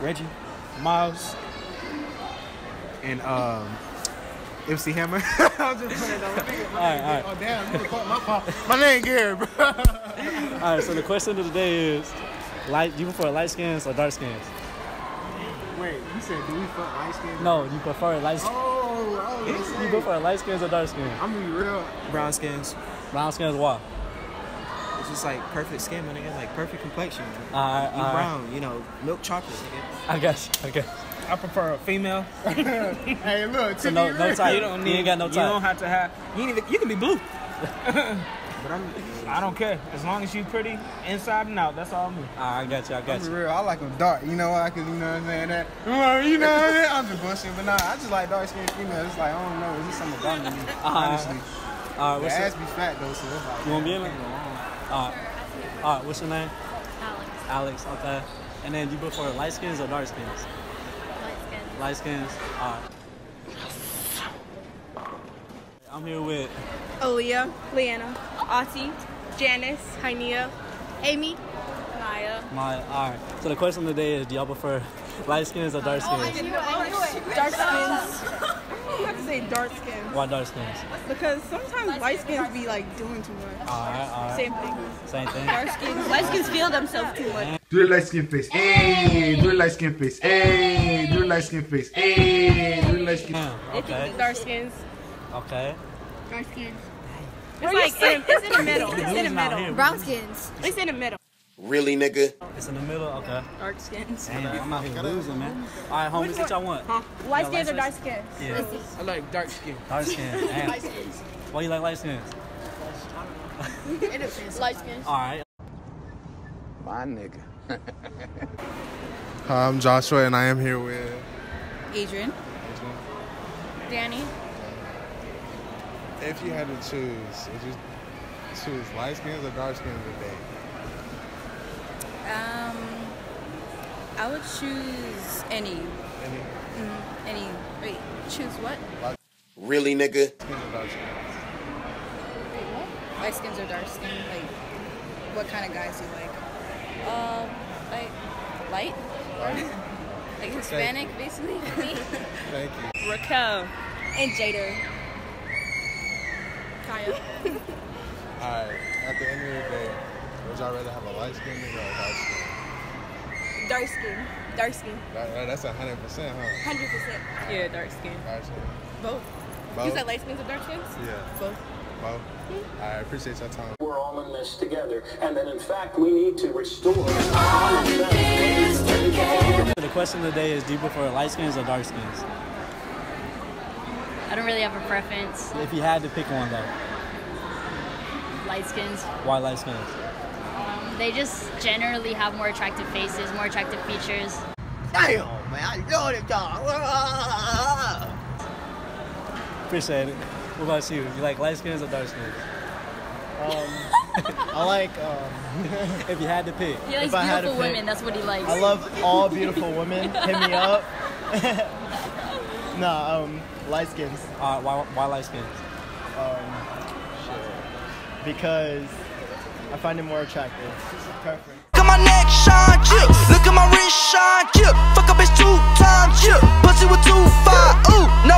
Reggie, Miles, and MC Hammer. I'm just playing that. All right. Oh, damn, you fuck my pop. My name Gary, bro. All right, so the question of the day is, you prefer light skins or dark skins? Wait, you said do we fuck light skins? No, you prefer light skins. Oh, you prefer light skins or dark skins? I'm gonna be real. Brown skins. Brown skins, why? It's just like perfect skin, my nigga, like perfect complexion. You brown, you know, milk chocolate, nigga. I guess. I prefer a female. Hey, look, so no type. You don't need. You ain't got no type. You don't have to have. You can be blue. But I don't care. As long as you pretty inside and out, that's all me. I got you. I got you. Real, I like them dark. You know why? Cause you know what I'm saying. You know what I'm saying. I'm just bullshit, but nah, I just like dark skinned females. It's like I don't know. It's just something about me, honestly. What's your ass be fat though, so it's like. You wanna be in it? All right. What's your name? Alex. Okay. And then you prefer light skins or dark skins? Light skins. I'm here with Aaliyah, Leanna, Ati, Janice, Hynea, Amy, Maya. All right. So the question of the day is, do y'all prefer light skins or dark skins? Dark skins. You have to say dark skins. Why dark skins? Because sometimes light skins be like doing too much. All right. Same thing. Dark skins. Light skins feel themselves too much. Do the light skin face, ayy. Do the light skin face, ayy. Do the light skin face, ayy. Do the light skin face. Okay. Dark skins. Okay. Dark skins. It's like it's in the middle. Brown skins. It's in the middle. Really, nigga? It's in the middle. Okay. Dark skins. Damn, I'm out here losing, man. All right, homies, what y'all want? Huh? Light skins or dark skins? Yeah. I like dark skin. Dark skin. Damn. Light skins. Why you like light skins? It is light skins. All right. My nigga. Hi, I'm Joshua, and I am here with Adrian, Danny. If you had to choose, would you choose light skins or dark skins today? I would choose any. Any? Mm-hmm. Any. Wait, choose what? Really, nigga? Light skins or dark skins? Wait, what? Light skins or dark skins? Like, what kind of guys do you like? Like light or like Hispanic, basically. Me. Thank you. Raquel and Jader. Kaya. Alright, at the end of the day, would y'all rather have a light skin nigga or a dark skin? Dark skin. Dark skin. That's 100%, huh? 100%. Yeah, dark skin. Dark skin. Both. You said light skins or dark skins? Yeah. Both. Well, I appreciate your time. We're all in this together, and then in fact, we need to restore. The question of the day is, do you prefer light skins or dark skins? I don't really have a preference. If you had to pick one, though, light skins. Why light skins? They just generally have more attractive faces, more attractive features. Damn, man, I know it, dog. Appreciate it. What about you? You like light skins or dark skins? I like, if you had to pick. He likes beautiful women, that's what he likes. I love all beautiful women. Hit me up. Nah, light skins. Why light skins? Sure. Because I find it more attractive. Perfect. Look at my neck, shine, chip. Look at my wrist, shine, chip. Fuck a bitch 2 times, chip. Pussy with 2 5, ooh, no.